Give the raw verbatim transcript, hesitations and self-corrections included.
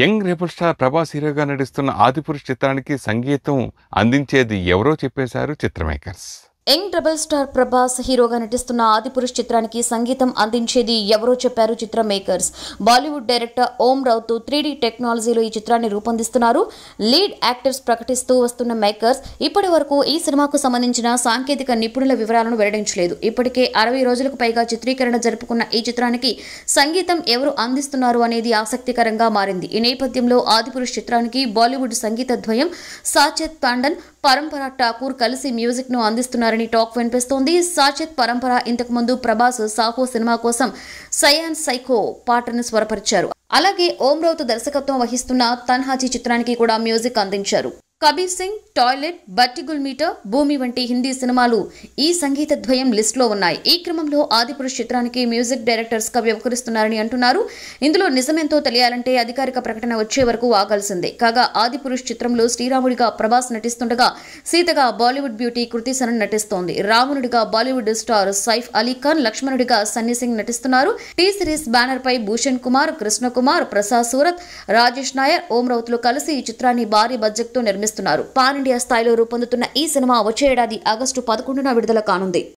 Young rebel star Prabhas హీరోగా నటిస్తున్న ఆదిపురుష్ చిత్రానికి సంగీతం అందించేది ఎవరో చెప్పేశారు చిత్రమేకర్స్. యంగ్ రెబల్ స్టార్ ప్రభాస్ హీరోగా నటిస్తున్న ఆదిపురుష్ చిత్రానికి సంగీతం అందించేది ఎవరో చెప్పారు చిత్రమేకర్స్. Bollywood director Om Raut three D టెక్నాలజీలో ఈ చిత్రాన్ని రూపొందిస్తున్నారు. లీడ్ యాక్టర్స్ ప్రకటిస్తూ వస్తున్న మేకర్స్ ఇప్పటి వరకు ఈ సినిమాకు సంబంధించిన సాంకేతిక నిపుణుల వివరాలను వెల్లడించలేదు. ఇప్పటికే అరవై రోజులకు పైగా చిత్రీకరణ జరుపుకున్న ఈ చిత్రానికి సంగీతం ఎవరు అందిస్తున్నారు అనేది ఆసక్తికరంగా మారింది. ఈ నేపథ్యంలో ఆదిపురుష్ చిత్రానికి బాలీవుడ్ సంగీత ద్వయం సాచేత్ టండన్, పరంపర ఠాకూర్ కలిసి మ్యూజిక్ ను అందిస్తున్నారు. టాక్ వినిపిస్తోంది. సాచేత్ పరంపర ఇంతకు ముందు ప్రభాస్ సాహో సినిమా కోసం సయాన్ సైకో పాటను స్వరపరిచారు. అలాగే ఓం రావుత్ దర్శకత్వం వహిస్తున్న తన్హాజీ చిత్రానికి కూడా మ్యూజిక్ అందించారు. కబీర్ సింగ్, టాయిలెట్, బట్టిగుల్ మీటర్, భూమి వంటి హిందీ సినిమాలు ఈ సంగీత ద్వయం లిస్ట్ లో ఉన్నాయి. ఈ క్రమంలో ఆదిపురుష్ చిత్రానికి మ్యూజిక్ డైరెక్టర్స్ గా వ్యవహరిస్తున్నారని అంటున్నారు. ఇందులో నిజమేంతో తెలియాలంటే అధికారిక ప్రకటన వచ్చే వరకు ఆగాల్సిందే. కాగా ఆదిపురుష్ చిత్రంలో శ్రీరాముడిగా ప్రభాస్ నటిస్తుండగా సీతగా బాలీవుడ్ బ్యూటీ కృతి సనన్ నటిస్తోంది. రావణుడిగా బాలీవుడ్ స్టార్ సైఫ్ అలీ ఖాన్, లక్ష్మణుడిగా సన్నీ సింగ్ నటిస్తున్నారు. టీ సిరీస్ బ్యానర్ పై భూషణ్ కుమార్, కృష్ణ కుమార్, ప్రసాద్ సూరత్, రాజేష్ నాయర్, ఓం రావుత్ లు కలిసి ఈ చిత్రాన్ని భారీ బడ్జెట్ తో నిర్మిస్తున్నారు. పాన్ ఇండియా స్థాయిలో రూపొందుతున్న ఈ సినిమా వచ్చే ఏడాది ఆగస్టు పదకొండున విడుదల కానుంది.